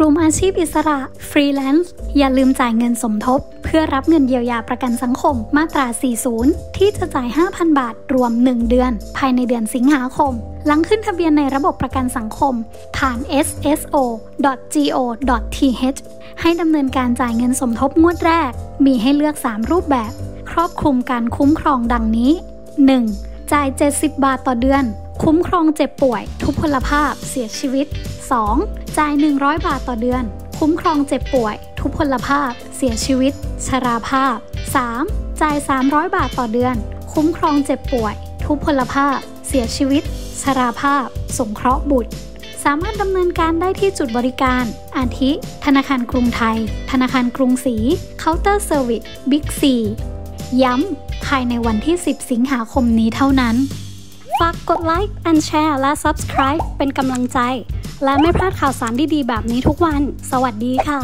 กลุ่มอาชีพอิสระฟรีแลนซ์อย่าลืมจ่ายเงินสมทบเพื่อรับเงินเยียวยาประกันสังคมมาตรา 40 ที่จะจ่าย 5,000 บาทรวม 1 เดือนภายในเดือนสิงหาคมหลังขึ้นทะเบียนในระบบประกันสังคมผ่าน sso.go.th ให้ดำเนินการจ่ายเงินสมทบงวดแรกมีให้เลือก3รูปแบบครอบคลุมการคุ้มครองดังนี้ 1. จ่าย70 บาทต่อเดือนคุ้มครองเจ็บป่วยทุพพลภาพเสียชีวิต 2. จ่าย100 บาทต่อเดือนคุ้มครองเจ็บป่วยทุพพลภาพเสียชีวิตชราภาพ 3. จ่าย300 บาทต่อเดือนคุ้มครองเจ็บป่วยทุพพลภาพเสียชีวิตชราภาพสงเคราะห์บุตรสามารถดำเนินการได้ที่จุดบริการอาทิธนาคารกรุงไทยธนาคารกรุงศรีเคาน์เตอร์เซอร์วิสบิ๊กซีย้ำภายในวันที่10สิงหาคมนี้เท่านั้นฝากกดไลค์และแชร์และ Subscribe เป็นกำลังใจและไม่พลาดข่าวสารดีๆแบบนี้ทุกวันสวัสดีค่ะ